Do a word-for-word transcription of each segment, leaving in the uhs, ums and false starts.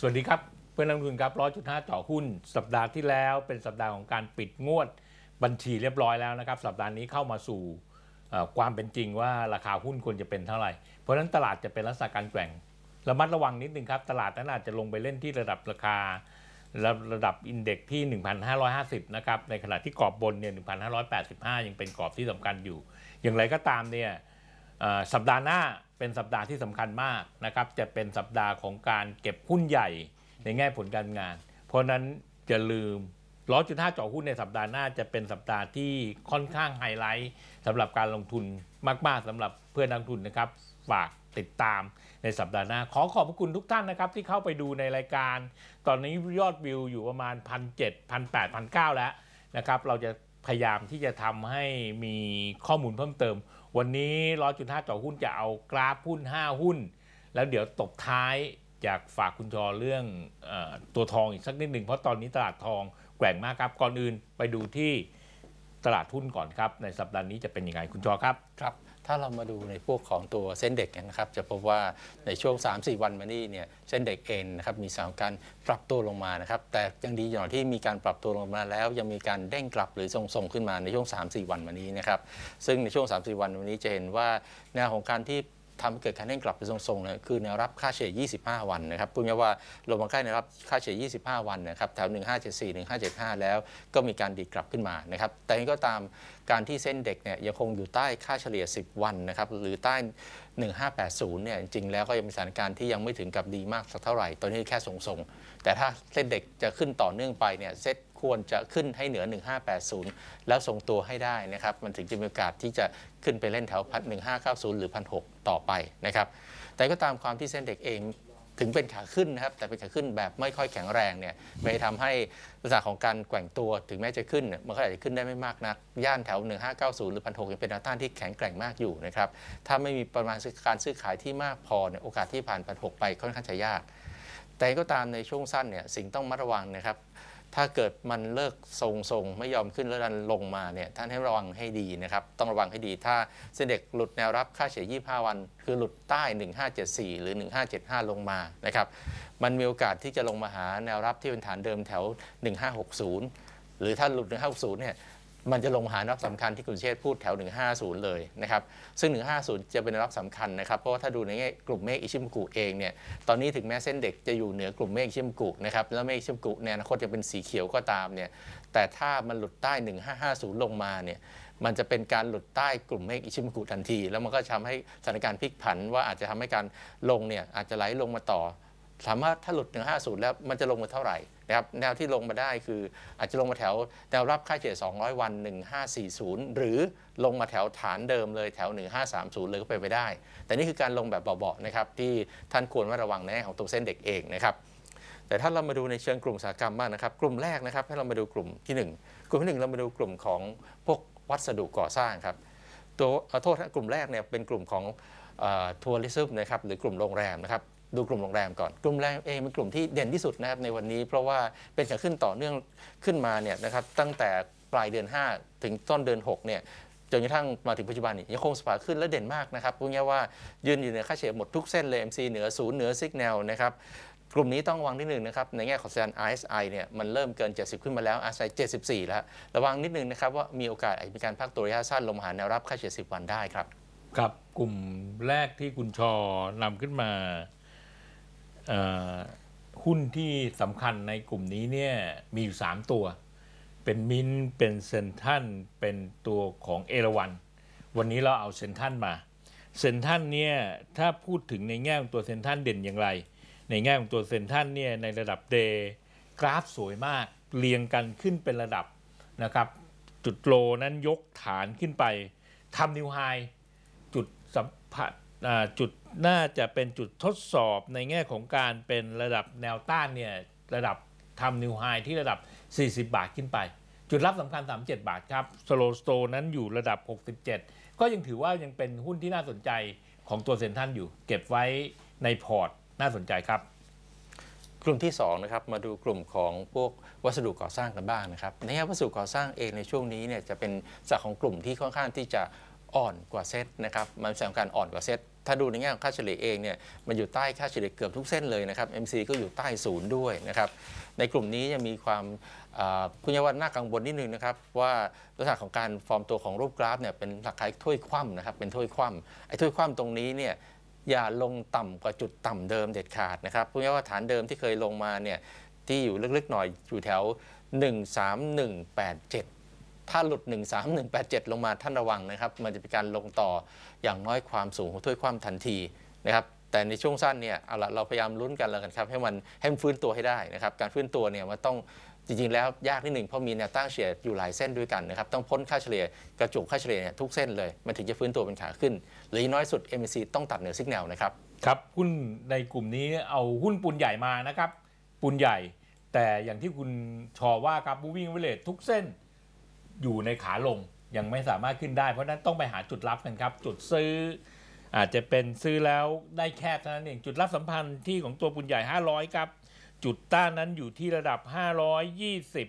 สวัสดีครับเพื่อนนักลงทุนครับ ร้อยจุดห้า เจาะหุ้นสัปดาห์ที่แล้วเป็นสัปดาห์ของการปิดงวดบัญชีเรียบร้อยแล้วนะครับสัปดาห์นี้เข้ามาสู่ความเป็นจริงว่าราคาหุ้นควรจะเป็นเท่าไหร่เพราะฉะนั้นตลาดจะเป็นลักษณะการแกว่งระมัดระวังนิดนึงครับตลาดนั้นอาจจะลงไปเล่นที่ระดับราคาระดับอินเด็กซ์ที่ หนึ่งพันห้าร้อยห้าสิบ นะครับในขณะที่กรอบบนเนี่ย หนึ่งพันห้าร้อยแปดสิบห้า ยังเป็นกรอบที่สำคัญอยู่อย่างไรก็ตามเนี่ยสัปดาห์หน้าเป็นสัปดาห์ที่สำคัญมากนะครับจะเป็นสัปดาห์ของการเก็บหุ้นใหญ่ในแง่ผลการงานเพราะนั้นจะลืม ร้อยจุดห้า เจาะหุ้นในสัปดาห์หน้าจะเป็นสัปดาห์ที่ค่อนข้างไฮไลท์สำหรับการลงทุนมากๆสำหรับเพื่อนนักทุนนะครับฝากติดตามในสัปดาห์หน้าขอขอบพระคุณทุกท่านนะครับที่เข้าไปดูในรายการตอนนี้ยอดวิวอยู่ประมาณ หนึ่งพันเจ็ดร้อย หนึ่งพันแปดร้อย หนึ่งพันเก้าร้อย แล้วนะครับเราจะพยายามที่จะทำให้มีข้อมูลเพิ่มเติมวันนี้ ร้อยจุดห้า เจาะหุ้นจะเอากราฟหุ้นห้าหุ้นแล้วเดี๋ยวตบท้ายอยากฝากคุณจอเรื่องเอ่อตัวทองอีกสักนิดหนึ่งเพราะตอนนี้ตลาดทองแกว่งมากครับก่อนอื่นไปดูที่ตลาดหุ้นก่อนครับในสัปดาห์นี้จะเป็นยังไงคุณจอครับครับถ้าเรามาดูในพวกของตัวเส้นเด็กนะครับจะพบว่าในช่วง สามถึงสี่ วันมานี้เนี่ยเส้นเด็กเองนะครับมีสามการปรับตัวลงมานะครับแต่ยังดีอย่างที่มีการปรับตัวลงมาแล้วยังมีการเด้งกลับหรือทรงๆขึ้นมาในช่วง สามถึงสี่ วันมานี้นะครับซึ่งในช่วง สามถึงสี่ วันวันนี้จะเห็นว่าแนวของการที่ทำเกิดการเด้งกลับไปทรงๆนะคือแนวรับค่าเฉลี่ยยี่สิบห้าวันนะครับพูดง่ายว่าลงมาใกล้แนวรับค่าเฉลี่ยยี่สิบห้าวันนะครับแถวหนึ่งพันห้าร้อยเจ็ดสิบสี่ หนึ่งพันห้าร้อยเจ็ดสิบห้าแล้วก็มีการดีดกลับขึ้นมานะครับแต่ก็ตามการที่เส้นเด็กเนี่ยยังคงอยู่ใต้ค่าเฉลี่ยสิบวันนะครับหรือใต้หนึ่งพันห้าร้อยแปดสิบเนี่ยจริงแล้วก็ยังมีสถานการณ์ที่ยังไม่ถึงกับดีมากสักเท่าไหร่ตอนนี้แค่ทรงๆแต่ถ้าเส้นเด็กจะขึ้นต่อเนื่องไปเนี่ยเซตควรจะขึ้นให้เหนือหนึ่งพันห้าร้อยแปดสิบแล้วทรงตัวให้ได้นะครับมันถึงจะมีโอกาสที่จะขึ้นไปเล่นแถวหนึ่งพันห้าร้อยเก้าสิบหรือหนึ่งพันหกร้อยต่อไปนะครับแต่ก็ตามความที่เส้นเด็กเองถึงเป็นขาขึ้นนะครับแต่เป็นขาขึ้นแบบไม่ค่อยแข็งแรงเนี่ยไม่ทำให้ลักษณะของการแกว่งตัวถึงแม้จะขึ้นมันก็อาจจะขึ้นได้ไม่มากนักย่านแถวหนึ่งพันห้าร้อยเก้าสิบหรือหนึ่งพันหกร้อยยังเป็นแนวต้านที่แข็งแกร่งมากอยู่นะครับถ้าไม่มีประมาณการซื้อขายที่มากพอเนี่ยโอกาสที่ผ่านหนึ่งพันหกร้อยไปค่อนข้างจะยากแต่ก็ตามในช่วงสั้นเนี่ยสิ่งต้องระมัดระวังนะครับถ้าเกิดมันเลิกทรงๆไม่ยอมขึ้นแล้วดันลงมาเนี่ยท่านให้ระวังให้ดีนะครับต้องระวังให้ดีถ้าเส้นเด็กหลุดแนวรับค่าเฉลี่ยยี่สิบห้าวันคือหลุดใต้หนึ่งพันห้าร้อยเจ็ดสิบสี่หรือหนึ่งพันห้าร้อยเจ็ดสิบห้าลงมานะครับมันมีโอกาสที่จะลงมาหาแนวรับที่เป็นฐานเดิมแถวหนึ่งพันห้าร้อยหกสิบหรือถ้าหลุดหนึ่งพันห้าร้อยหกสิบเนี่ยมันจะลงหาแนวรับสำคัญที่คุณเชษฐ์พูดแถวหนึ่งพันห้าร้อยเลยนะครับซึ่งหนึ่งพันห้าร้อยจะเป็นแนวรับสำคัญนะครับเพราะว่าถ้าดูในแง่กลุ่มเมฆอิชิมกุเองเนี่ยตอนนี้ถึงแม้เส้นเด็กจะอยู่เหนือกลุ่มเมฆอิชิมกุนะครับแล้วเมฆอิชิมกุในอนาคตจะเป็นสีเขียวก็ตามเนี่ยแต่ถ้ามันหลุดใต้หนึ่งพันห้าร้อยลงมาเนี่ยมันจะเป็นการหลุดใต้กลุ่มเมฆอิชิมกุทันทีแล้วมันก็ทำให้สถานการณ์พลิกผันว่าอาจจะทำให้การลงเนี่ยอาจจะไหลลงมาต่อถามว่าถ้าหลุดหนึ่งพันห้าร้อยแล้วมันจะลงมาเท่าไหร่นะครับแนวที่ลงมาได้คืออาจจะลงมาแถวแนวรับค่าเฉลี่ยสองร้อยวันหนึ่งพันห้าร้อยสี่สิบหรือลงมาแถวฐานเดิมเลยแถวหนึ่งพันห้าร้อยสามสิบเลยก็ไปไปได้แต่นี่คือการลงแบบเบาๆนะครับที่ท่านควรระวังในแง่ของตัวเส้นเด็กเองนะครับแต่ถ้าเรามาดูในเชิงกลุ่มอุตสาหกรรมบ้างนะครับกลุ่มแรกนะครับให้เรามาดูกลุ่มที่หนึ่งกลุ่มที่หนึ่งเรามาดูกลุ่มของพวกวัสดุก่อสร้างครับตัวโทษกลุ่มแรกเนี่ยเป็นกลุ่มของทัวริซึมนะครับหรือกลุ่มโรงแรมนะครับดูกลุ่มโรงแรมก่อนกลุ่มโรงแรมเองเป็นกลุ่มที่เด่นที่สุดนะครับในวันนี้เพราะว่าเป็นขาขึ้นต่อเนื่องขึ้นมาเนี่ยนะครับตั้งแต่ปลายเดือนห้าถึงต้นเดือนหกเนี่ยจนกระทั่งมาถึงปัจจุบันนี้ยังคงสภาพขึ้นและเด่นมากนะครับพูดง่ายว่ายืนอยู่เหนือค่าเฉลี่ยหมดทุกเส้นเลย เอ็ม ซี เหนือศูนย์เหนือซิกแนลนะครับกลุ่มนี้ต้องระวังนิดนึงนะครับในแง่ของสัญญาณ อาร์ เอส ไอ เนี่ยมันเริ่มเกินเจ็ดสิบขึ้นมาแล้ว อาร์ เอส ไอ เจ็ดสิบสี่แล้วระวังนิดนึงนะครับว่ามีโอกาสอาจจะมีการพักตัวระยะสั้นลงมาหาแนวรับค่าเฉลี่ยสิบวันได้ครับครับกลุ่มแรกที่คุณชอนำขึ้นมาหุ้นที่สำคัญในกลุ่มนี้เนี่ยมีอยู่สามตัวเป็นมินเป็นเซนทันเป็นตัวของเอราวัณวันนี้เราเอาเซนทันมาเซนทันเนี่ยถ้าพูดถึงในแง่ของตัวเซนทันเด่นอย่างไรในแง่ของตัวเซนทันเนี่ยในระดับเดย์กราฟสวยมากเรียงกันขึ้นเป็นระดับนะครับจุดโลนั้นยกฐานขึ้นไปทำนิวไฮจุดสัมผัสจุดน่าจะเป็นจุดทดสอบในแง่ของการเป็นระดับแนวต้านเนี่ยระดับทำนิวไฮที่ระดับสี่สิบบาทขึ้นไปจุดรับสำคัญสามสิบเจ็ดบาทครับสโลสโตนั้นอยู่ระดับหกสิบเจ็ดก็ยังถือว่ายังเป็นหุ้นที่น่าสนใจของตัวเซ็นทรัลอยู่เก็บไว้ในพอร์ตน่าสนใจครับกลุ่มที่สองนะครับมาดูกลุ่มของพวกวัสดุก่อสร้างกันบ้างนะครับในแง่วัสดุก่อสร้างเองในช่วงนี้เนี่ยจะเป็นสัดส่วนของกลุ่มที่ค่อนข้างที่จะ อ่อนกว่าเซตนะครับมันแสดงการอ่อนกว่าเซตถ้าดูในแง่ของค่าเฉลี่ยเองเนี่ยมันอยู่ใต้ค่าเฉลี่ยเกือบทุกเส้นเลยนะครับ เอ็ม ซี ก็อยู่ใต้ศูนย์ด้วยนะครับในกลุ่มนี้ยังมีความคุณยวัฒน์น่ากังวลนิดนึงนะครับว่าลักษณะของการฟอร์มตัวของรูปกราฟเนี่ยเป็นหลักการถ้วยคว่ำนะครับเป็นถ้วยคว่ำไอ้ถ้วยคว่ำตรงนี้เนี่ยอย่าลงต่ำกว่าจุดต่ำเดิมเด็ดขาดนะครับคุณยวัฒน์ฐานเดิมที่เคยลงมาเนี่ยที่อยู่ลึกๆหน่อยอยู่แถวหนึ่งสามหนึ่งแปดเจ็ดถ้าหลุดหนึ่งสามหนึ่งแปดเจ็ดลงมาท่านระวังนะครับมันจะเป็นการลงต่ออย่างน้อยความสูงของถ้วยคว่ำทันทีนะครับแต่ในช่วงสั้นเนี่ยเอาละเราพยายามลุ้นกันแล้วกันครับให้มันให้มันฟื้นตัวให้ได้นะครับการฟื้นตัวเนี่ยมันต้องจริงๆแล้วยากนิดหนึ่งเพราะมีแนวต้านเฉลี่ยอยู่หลายเส้นด้วยกันนะครับต้องพ้นค่าเฉลี่ยกระจุกค่าเฉลี่ยทุกเส้นเลยมันถึงจะฟื้นตัวเป็นขาขึ้นหรือน้อยสุด เอ็ม ซี ต้องตัดเหนือซิกแนลนะครับครับหุ้นในกลุ่มนี้เอาหุ้นปูนใหญ่มานะครับปูนใหญ่แต่อย่างที่คุณชอว่าครับ Moving Average ทุกเส้นอยู่ในขาลงยังไม่สามารถขึ้นได้เพราะนั้นต้องไปหาจุดรับกันครับจุดซื้ออาจจะเป็นซื้อแล้วได้แค่เท่านั้นเองจุดรับสัมพันธ์ที่ของตัวปูนใหญ่ห้าร้อยครับจุดต้านนั้นอยู่ที่ระดับห้าร้อยยี่สิบ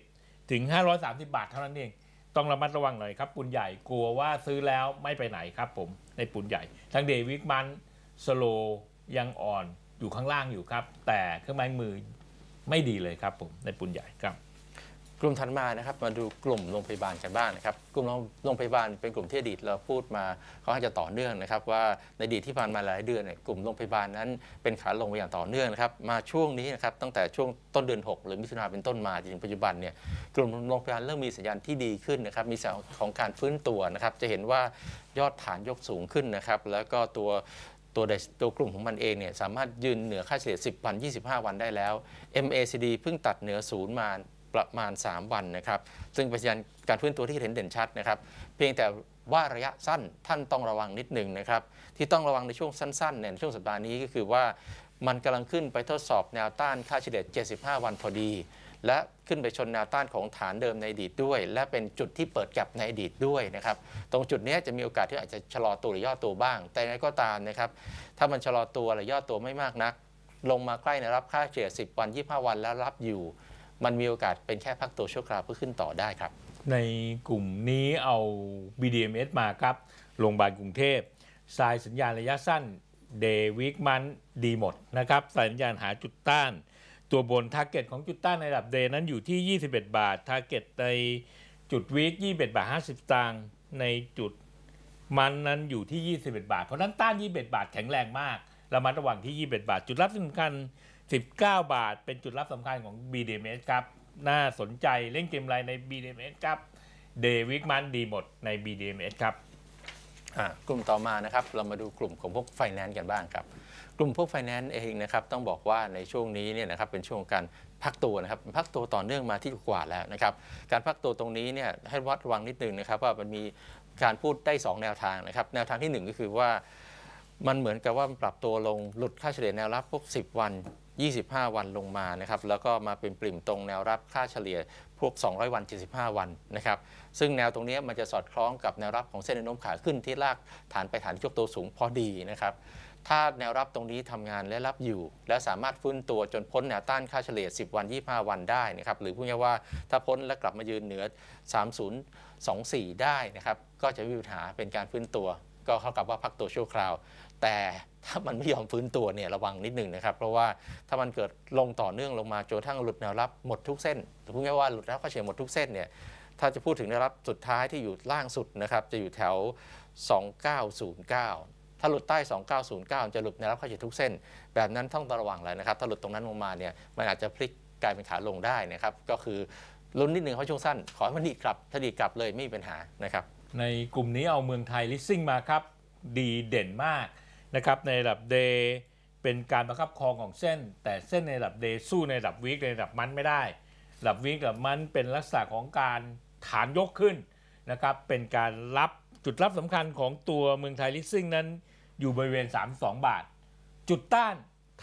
ถึงห้าร้อยสามสิบบาทเท่านั้นเองต้องระมัดระวังหน่อยครับปูนใหญ่กลัวว่าซื้อแล้วไม่ไปไหนครับผมในปูนใหญ่ทั้งเดย์วิกมันสโลยังอ่อนอยู่ข้างล่างอยู่ครับแต่เครื่องไม้มือไม่ดีเลยครับผมในปูนใหญ่ครับกลุ่มถัดมานะครับมาดูกลุ่มโรงพยาบาลกันบ้างนะครับกลุ่มโรงพยาบาลเป็นกลุ่มที่อดีตเราพูดมาเขาอาจจะต่อเนื่องนะครับว่าในอดีตที่ผ่านมาหลายเดือนเนี่ยกลุ่มโรงพยาบาลนั้นเป็นขาลงไปอย่างต่อเนื่องนะครับมาช่วงนี้นะครับตั้งแต่ช่วงต้นเดือนหกหรือมิถุนายนเป็นต้นมาจนถึงปัจจุบันเนี่ยกลุ่มโรงพยาบาลเริ่มมีสัญญาณที่ดีขึ้นนะครับมีสัญญาณของการฟื้นตัวนะครับจะเห็นว่ายอดฐานยกสูงขึ้นนะครับแล้วก็ตัวตัวตัวกลุ่มของมันเองเนี่ยสามารถยืนเหนือค่าเฉลี่ยสิบวันยี่สิบห้าวันได้แล้ว เอ็ม เอ ซี ดี เพิ่งตัดเหนือศูนย์มาประมาณสามวันนะครับซึ่งเป็นสัญญาณการฟื้นตัวที่เห็นเด่นชัดนะครับเพียงแต่ว่าระยะสั้นท่านต้องระวังนิดหนึ่งนะครับที่ต้องระวังในช่วงสั้นๆในช่วงสัปดาห์นี้ก็คือว่ามันกำลังขึ้นไปทดสอบแนวต้านค่าเฉลี่ยเจ็ดสิบห้าวันพอดีและขึ้นไปชนแนวต้านของฐานเดิมในอดีตด้วยและเป็นจุดที่เปิดแก็ปในอดีตด้วยนะครับตรงจุดนี้จะมีโอกาสที่อาจจะชะลอตัวหรือย่อตัวบ้างแต่ในก็ตามนะครับถ้ามันชะลอตัวหรือย่อตัวไม่มากนักลงมาใกล้แนวรับค่าเฉลี่ยสิบวันยี่สิบห้าวันแล้วรับอยู่มันมีโอกาสเป็นแค่พักตัวชั่วคราวเพื่อขึ้นต่อได้ครับในกลุ่มนี้เอา บี ดี เอ็ม เอส มาครับโรงพยาบาลกรุงเทพสายสัญญาณระยะสั้นเดวิกมันดีหมดนะครับสายสัญญาณหาจุดต้านตัวบนทาร์เก็ตของจุดต้านในระดับเดนั้นอยู่ที่ยี่สิบเอ็ดบาททาร์เก็ตในจุดวิกยี่สิบเอ็ดบาทห้าสิบสตางค์ในจุดมันนั้นอยู่ที่ยี่สิบเอ็ดบาทเพราะนั้นต้านยี่สิบเอ็ดบาทแข็งแรงมากระมัดระวังที่ยี่สิบเอ็ดบาทจุดรับสำคัญสิบเก้าบาทเป็นจุดรับสำคัญของ บี ดี เอ็ม เอส ครับน่าสนใจเล่นเกมไรใน บี ดี เอ็ม เอส ครับเดวิกมันดีหมดใน บี ดี เอ็ม เอส ครับกลุ่มต่อมานะครับเรามาดูกลุ่มของพวกไฟแนนซ์กันบ้างครับกลุ่มพวกไฟแนนซ์เองนะครับต้องบอกว่าในช่วงนี้เนี่ยนะครับเป็นช่วงการพักตัวนะครับพักตัวต่อเนื่องมาที่กว่าแล้วนะครับการพักตัวตรงนี้เนี่ยให้วัดระวังนิดนึงนะครับว่ามันมีการพูดได้สองแนวทางนะครับแนวทางที่หนึ่งก็คือว่ามันเหมือนกับว่าปรับตัวลงหลุดค่าเฉลี่ยแนวรับพวกสิบวันยี่สิบห้าวันลงมานะครับแล้วก็มาเป็นปริ่มตรงแนวรับค่าเฉลี่ยพวกสองร้อยวันเจ็ดสิบห้าวันนะครับซึ่งแนวตรงนี้มันจะสอดคล้องกับแนวรับของเส้นแนวโน้มขาขึ้นที่ลากฐานไปฐานยกตัวสูงพอดีนะครับถ้าแนวรับตรงนี้ทำงานและรับอยู่และสามารถฟื้นตัวจนพ้นแนวต้านค่าเฉลี่ยสิบวันยี่สิบห้าวันได้นะครับหรือพูดง่ายๆว่าถ้าพ้นและกลับมายืนเหนือสามศูนย์สองสี่ได้นะครับก็จะมีปัญหาเป็นการฟื้นตัวก็เข้ากับว่าพักตัวชั่วคราวแต่ถ้ามันไม่ยอมฟื้นตัวเนี่ยระวังนิดหนึ่งนะครับเพราะว่าถ้ามันเกิดลงต่อเนื่องลงมาจนทั้งหลุดแนวรับหมดทุกเส้นพูดง่ายๆว่าหลุดแล้วก็เฉียดหมดทุกเส้นเนี่ยถ้าจะพูดถึงแนวรับสุดท้ายที่อยู่ล่างสุดนะครับจะอยู่แถวสองพันเก้าร้อยเก้าถ้าหลุดใต้สองพันเก้าร้อยเก้าจะหลุดแนวรับเข้าเฉียดทุกเส้นแบบนั้นต้องระวังเลยนะครับถ้าหลุดตรงนั้นลงมาเนี่ยมันอาจจะพลิกกลายเป็นขาลงได้นะครับก็คือลุ้นนิดหนึ่งเพราะช่วงสั้นขอให้มันดีกลับถ้าดีกลับเลยไม่มีปัญหานะครับในกลุ่มนี้เอาเมืองไทยลิสซิ่งมาครับดีเด่นมากนะครับในระดับ Day เป็นการประคับครองของเส้นแต่เส้นในระดับ Day สู้ในระดับ Week ในระดับมันไม่ได้ระดับ Week กับมันเป็นลักษณะของการฐานยกขึ้นนะครับเป็นการรับจุดรับสำคัญของตัวเมืองไทยลิสซิ่งนั้นอยู่บริเวณสามสิบสองบาทจุดต้าน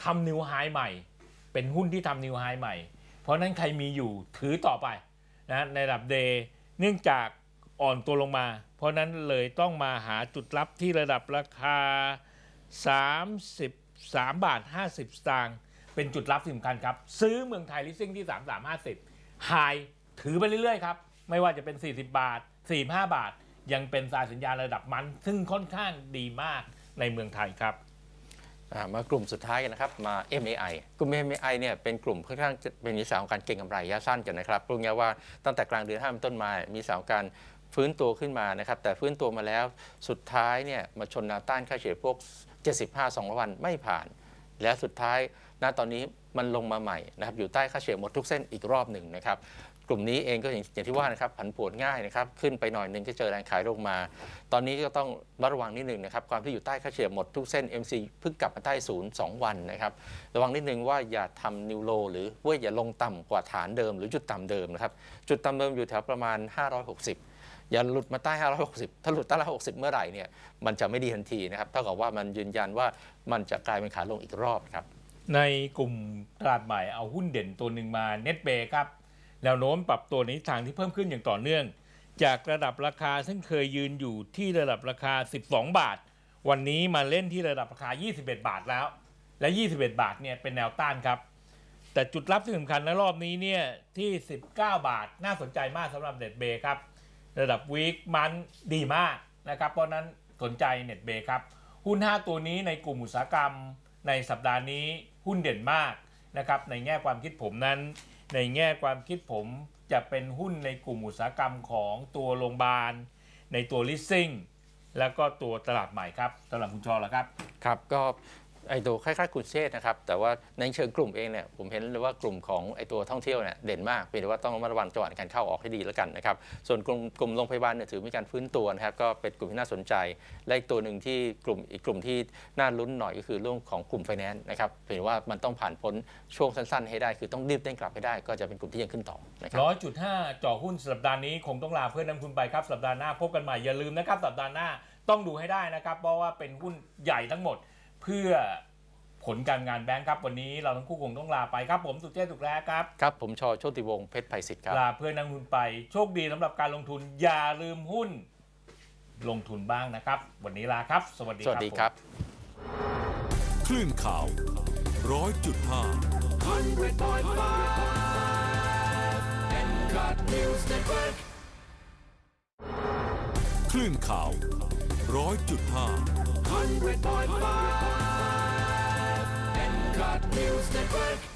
ทำนิวไฮใหม่เป็นหุ้นที่ทำนิวไฮใหม่เพราะนั้นใครมีอยู่ถือต่อไปนะในระดับ Day เนื่องจากอ่อนตัวลงมาเพราะนั้นเลยต้องมาหาจุดรับที่ระดับราคาสามสิบสามบาทห้าสิบสตางค์เป็นจุดรับสำคัญครับซื้อเมืองไทยลิสซิ่งที่สามสิบสาม ห้าสิบไฮถือไปเรื่อยๆครับไม่ว่าจะเป็นสี่สิบบาทสี่สิบห้าบาท ยังเป็นสายสัญญาณระดับมันซึ่งค่อนข้างดีมากในเมืองไทยครับมากลุ่มสุดท้ายกันนะครับมา เอ็ม เอ ไอ กลุ่ม เอ็ม เอ ไอ เนี่ยเป็นกลุ่มค่อนข้างเป็นนิสาของการเก็งกำไรระยะสั้นกันนะครับพูดง่ายๆว่าตั้งแต่กลางเดือนห้าเป็นต้นมามีสาวการฟื้นตัวขึ้นมานะครับแต่ฟื้นตัวมาแล้วสุดท้ายเนี่ยมาชนแนวต้านค่าเฉลี่ยพวกเจ็ดสิบห้า สองร้อยวันไม่ผ่านและสุดท้ายณตอนนี้มันลงมาใหม่นะครับอยู่ใต้ค่าเฉลี่ยหมดทุกเส้นอีกรอบหนึ่งนะครับกลุ่มนี้เองก็อย่างที่ว่านะครับผันผวนง่ายนะครับขึ้นไปหน่อยหนึ่งก็เจอแรงขายลงมาตอนนี้ก็ต้องระวังนิดหนึ่งนะครับความที่อยู่ใต้ค่าเฉลี่ยหมดทุกเส้น เอ็ม ซี เพิ่งกลับมาใต้ศูนย์สองวันนะครับระวังนิดหนึ่งว่าอย่าทำนิวโลหรือว่าอย่าลงต่ำกว่าฐานเดิมหรือจุดต่ำเดิมนะครับจุดต่ำเดิมอยู่แถวประมาณห้าร้อยหกสิบอย่าหลุดมาใต้ห้าร้อยหกสิบถ้าหลุดใต้ห้าร้อยหกสิบเมื่อไหร่เนี่ยมันจะไม่ดีทันทีนะครับเท่ากับว่ามันยืนยันว่ามันจะกลายเป็นขาลงอีกรอบครับในกลุ่มตลาดใหม่เอาหุ้นเด่นตัวหนึ่งมาเน็ตเบย์ครับแนวโน้มปรับตัวในทางที่เพิ่มขึ้นอย่างต่อเนื่องจากระดับราคาซึ่งเคยยืนอยู่ที่ระดับราคาสิบสองบาทวันนี้มาเล่นที่ระดับราคายี่สิบเอ็ดบาทแล้วและยี่สิบเอ็ดบาทเนี่ยเป็นแนวต้านครับแต่จุดรับที่สำคัญในรอบนี้เนี่ยที่สิบเก้าบาทน่าสนใจมากสำหรับเน็ตเบย์ครับระดับวีคมันดีมากนะครับเพราะนั้นสนใจเน็ตเบย์ครับหุ้นห้าตัวนี้ในกลุ่มอุตสาหกรรมในสัปดาห์นี้หุ้นเด่นมากนะครับในแง่ความคิดผมนั้นในแง่ความคิดผมจะเป็นหุ้นในกลุ่มอุตสาหกรรมของตัวโรงพยาบาลในตัว leasing แล้วก็ตัวตลาดใหม่ครับตลาดคุณชอล่ะครับครับก็ไอตัวคล้ายๆคุณเชษนะครับแต่ว่าในเชิงกลุ่มเองเนี่ยผมเห็นเลยว่ากลุ่มของไอตัวท่องเที่ยวเนี่ยเด่นมากเพียงแต่ว่าต้องระวังจังหวะการเข้าออกให้ดีแล้วกันนะครับส่วนกลุ่มกลุ่มโรงพยาบาลเนี่ยถือมีการฟื้นตัวนะครับก็เป็นกลุ่มที่น่าสนใจและอีกตัวหนึ่งที่กลุ่มอีกกลุ่มที่น่าลุ้นหน่อยก็คือเรื่องของกลุ่มไฟแนนซ์นะครับเพียงแต่ว่ามันต้องผ่านพ้นช่วงสั้นๆให้ได้คือต้องรีบเร่งกลับให้ได้ก็จะเป็นกลุ่มที่ยังขึ้นต่อนะครับร้อยจุดห้าจ่อหุ้นสัปดาห์นี้คงต้องลาเพื่อนน้ำคุณไปครับสัปดาห์หน้าพบกันใหม่อย่าลืมนะครับสัปดาห์หน้าต้องดูให้ได้นะครับเพราะว่าเป็นหุ้นใหญ่ทั้งหมดเพื่อผลการงานแบงค์ครับวันนี้เราทั้งคู่คงต้องลาไปครับผมสุเทพสุขแร้ครับครับผมชอโชติวงศ์เพชรไพศิษฐ์ครับลาเพื่อนนักลงทุนไปโชคดีสำหรับการลงทุนอย่าลืมหุ้นลงทุนบ้างนะครับวันนี้ลาครับสวัสดีครับสวัสดีครับคลื่นข่าว หนึ่งร้อยจุดห้า คลื่นข่าว หนึ่งร้อยจุดห้าone hundred point five and N C A T News Network